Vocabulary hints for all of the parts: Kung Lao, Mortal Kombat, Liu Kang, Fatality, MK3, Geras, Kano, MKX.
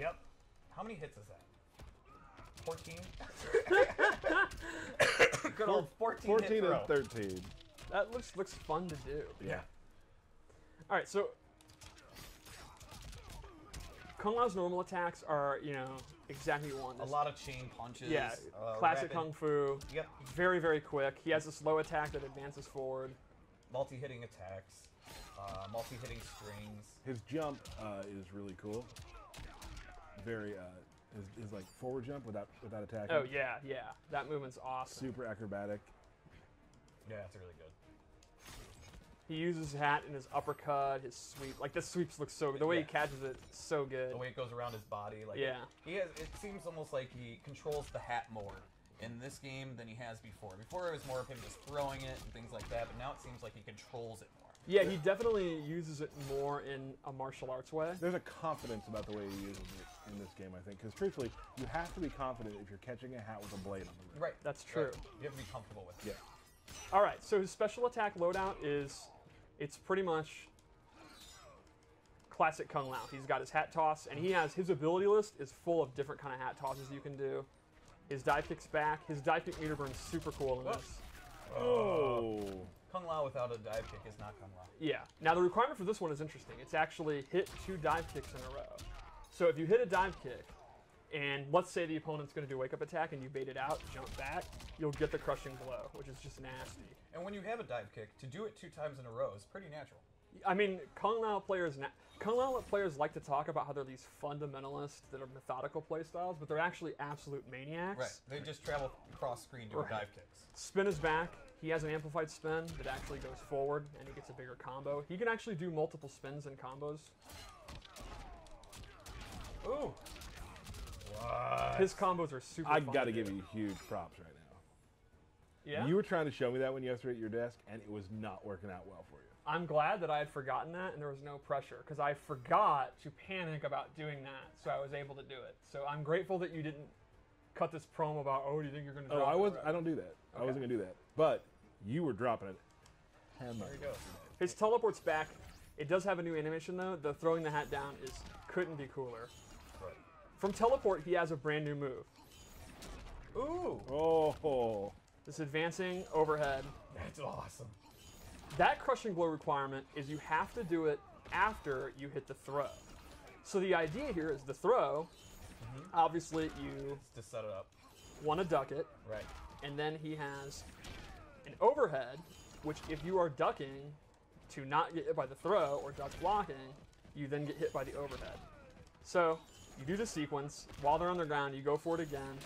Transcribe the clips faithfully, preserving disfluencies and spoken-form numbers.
Yep. How many hits is that? fourteen? Good old fourteen, fourteen and thirteen. That looks looks fun to do. Yeah. All right, so Kung Lao's normal attacks are, you know, exactly what you want. This a lot of chain punches. Yeah, uh, classic rapid. Kung Fu. Yep. Very, very quick. He has a slow attack that advances forward. Multi-hitting attacks. Uh, multi-hitting strings. His jump uh, is really cool. Very, uh, his, his like forward jump without without attacking. Oh yeah, yeah. That movement's awesome. Super acrobatic. Yeah, that's really good. He uses his hat and his uppercut, his sweep. Like, the sweeps look so good. The way yeah. he catches it, so good. The way it goes around his body. Like, yeah. He has, it seems almost like he controls the hat more in this game than he has before. Before, it was more of him just throwing it and things like that, but now it seems like he controls it more. Yeah, he definitely uses it more in a martial arts way. There's a confidence about the way he uses it in this game, I think. Because, truthfully, you have to be confident if you're catching a hat with a blade on the rim. Right. That's true. Right. You have to be comfortable with it. Yeah. All right, so his special attack loadout is... It's pretty much classic Kung Lao. He's got his hat toss, and he has his ability list is full of different kind of hat tosses you can do. His dive kicks back. His dive kick meter burn's super cool in Whoops. this. Oh. Kung Lao without a dive kick is not Kung Lao. Yeah. Now, the requirement for this one is interesting. It's actually hit two dive kicks in a row. So if you hit a dive kick, and let's say the opponent's going to do a wake-up attack, and you bait it out, jump back, you'll get the crushing blow, which is just nasty. And when you have a dive kick, to do it two times in a row is pretty natural. I mean, Kung Lao players na Kung Lao players like to talk about how they're these fundamentalists that are methodical playstyles, but they're actually absolute maniacs. Right. They just travel across screen doing right. dive kicks. Spin is back. He has an amplified spin that actually goes forward, and he gets a bigger combo. He can actually do multiple spins and combos. Ooh. What? His combos are super I fun gotta to give do. you huge props right now. Yeah? You were trying to show me that one yesterday at your desk, and it was not working out well for you. I'm glad that I had forgotten that, and there was no pressure, because I forgot to panic about doing that, so I was able to do it. So I'm grateful that you didn't cut this promo about, oh, do you think you're going to drop it? Oh, I, was, I don't do that. Okay. I wasn't going to do that. But you were dropping it. There you go. His teleport's back. It does have a new animation, though. The throwing the hat down is couldn't be cooler. Right. From teleport, he has a brand new move. Ooh. Oh. This advancing overhead. That's awesome. That crushing blow requirement is you have to do it after you hit the throw. So the idea here is the throw. Mm-hmm. Obviously, you Just to set it up. want to duck it. Right. And then he has an overhead, which if you are ducking to not get hit by the throw or duck blocking, you then get hit by the overhead. So you do the sequence. While they're on the ground, you go for it again.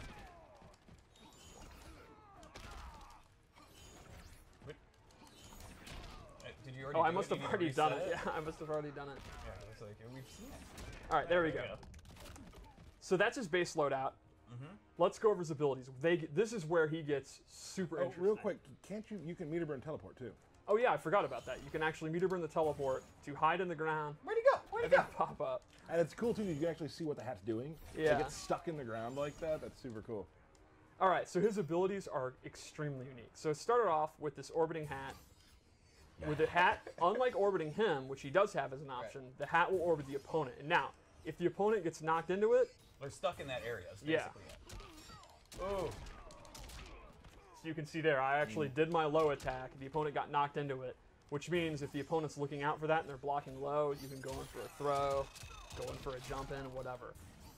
Did you already oh, I must it? have already done it. it. Yeah, I must have already done it. Yeah, it's like, we've seen it. All right, there, there we go. go. So that's his base loadout. Mm-hmm. Let's go over his abilities. They, this is where he gets super oh, interesting. Real quick, can't you, you can meter burn teleport too. Oh yeah, I forgot about that. You can actually meter burn the teleport to hide in the ground. Where'd he go? Where'd he go? Pop up. And it's cool too, you can actually see what the hat's doing. Yeah. It gets stuck in the ground like that. That's super cool. All right, so his abilities are extremely unique. So it started off with this orbiting hat. Yeah. With the hat, unlike orbiting him, which he does have as an option, right. the hat will orbit the opponent. And now, if the opponent gets knocked into it... They're stuck in that area. That's basically yeah. it. Oh. So you can see there, I actually mm. did my low attack. The opponent got knocked into it, which means if the opponent's looking out for that and they're blocking low, you can go in for a throw, go in for a jump in, whatever.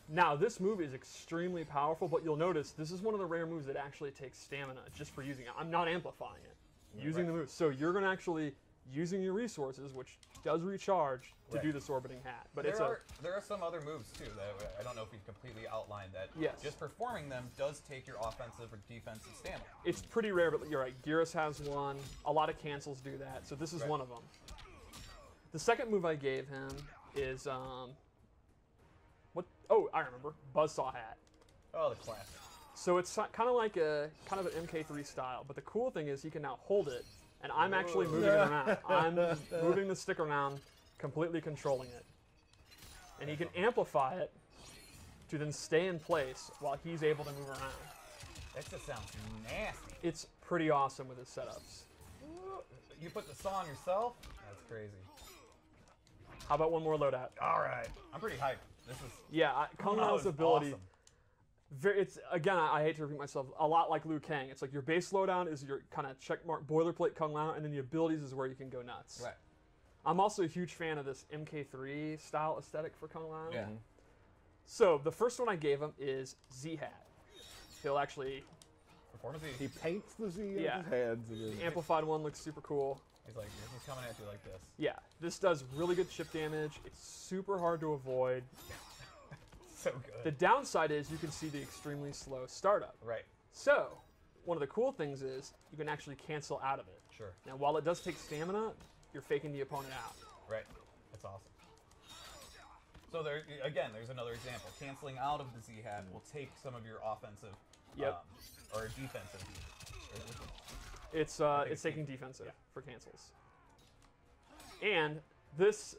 Now, this move is extremely powerful, but you'll notice this is one of the rare moves that actually takes stamina just for using it. I'm not amplifying it. Using right. the move. So you're going to actually using your resources, which does recharge, to right. do this orbiting hat. But there, it's are, a, there are some other moves, too, that I don't know if we've completely outlined that. Yes. Just performing them does take your offensive or defensive stamina. It's pretty rare, but you're right. Geras has one. A lot of cancels do that. So this is right. one of them. The second move I gave him is... um, what? Oh, I remember. Buzzsaw hat. Oh, the classic. So it's kind of like a kind of an M K three style, but the cool thing is he can now hold it, and I'm actually moving it around. I'm moving the stick around, completely controlling it, and he can amplify it to then stay in place while he's able to move around. That just sounds nasty. It's pretty awesome with his setups. You put the saw on yourself? That's crazy. How about one more loadout? All right. I'm pretty hyped. This is yeah. I, Kung Lao's ability. Awesome. Very, it's again. I, I hate to repeat myself. A lot like Liu Kang. It's like your base slowdown is your kind of checkmark boilerplate Kung Lao, and then the abilities is where you can go nuts. Right. I'm also a huge fan of this M K three style aesthetic for Kung Lao. Yeah. So the first one I gave him is Z Hat. He'll actually perform a Z. He paints the Z in yeah. his hands. And the amplified one looks super cool. He's like, this is coming at you like this. Yeah, this does really good chip damage. It's super hard to avoid. So good. The downside is you can see the extremely slow startup. Right. So, one of the cool things is you can actually cancel out of it. Sure. Now, while it does take stamina, you're faking the opponent out. Right. That's awesome. So, there again, there's another example. Canceling out of the Z-Hat will take some of your offensive yep. um, or defensive. It's uh, it's taking defensive yeah. for cancels. And this,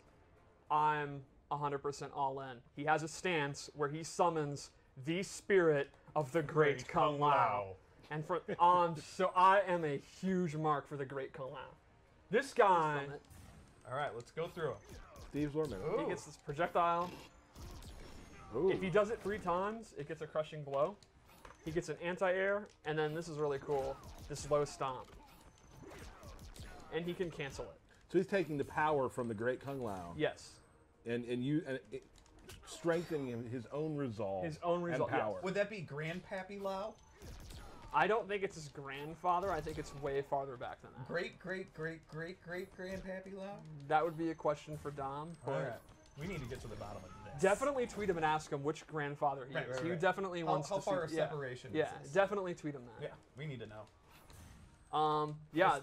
I'm one hundred percent all in. He has a stance where he summons the spirit of the Great, great Kung, Kung Lao. Lao. And for on, um, so I am a huge mark for the Great Kung Lao. This guy. All right, let's go through him. Steve's learning. He gets this projectile. Ooh. If he does it three times, it gets a crushing blow. He gets an anti-air, and then this is really cool, this low stomp. And he can cancel it. So he's taking the power from the Great Kung Lao. Yes. And and you and it, strengthening his own resolve. His own resolve. And power. Yes. Would that be Grandpappy Lao? I don't think it's his grandfather. I think it's way farther back than that. Great, great, great, great, great Grandpappy Lao? That would be a question for Dom. All right. We need to get to the bottom of this. Definitely tweet him and ask him which grandfather he right, is. Right, he right. definitely how, wants how to see. How far a separation yeah. is Yeah, this? Definitely tweet him that. Yeah, we need to know. Um, yeah.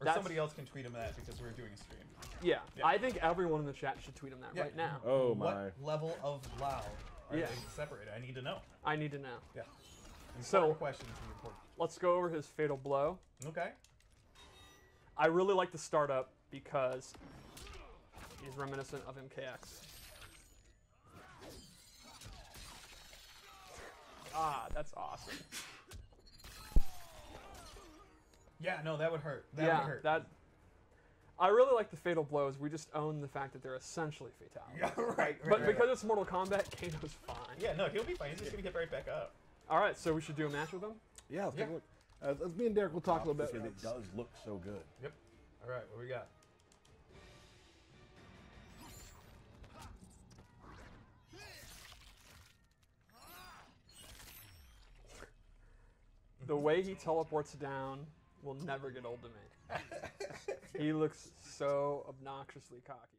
Or, or somebody else can tweet him that because we're doing a stream. Yeah, yeah. I think everyone in the chat should tweet him that yeah. right now. Oh my. What level of loud are yeah. they separated? I need to know. I need to know. Yeah. Important so, questions in the report. Let's go over his fatal blow. Okay. I really like the startup because he's reminiscent of M K X. Ah, that's awesome. Yeah, no, that would hurt. That yeah, would hurt. That, I really like the fatal blows. We just own the fact that they're essentially fatalities. Yeah, right, right, but right, because right. it's Mortal Kombat, Kano's fine. Yeah, no, he'll be fine. He's just going to get right back up. All right, so we should do a match with him? Yeah, let's yeah. take a look. Uh, me and Derek will talk oh, a little bit. Because it does look so good. Yep. All right, what we got? The way he teleports down will never get old to me. He looks so obnoxiously cocky.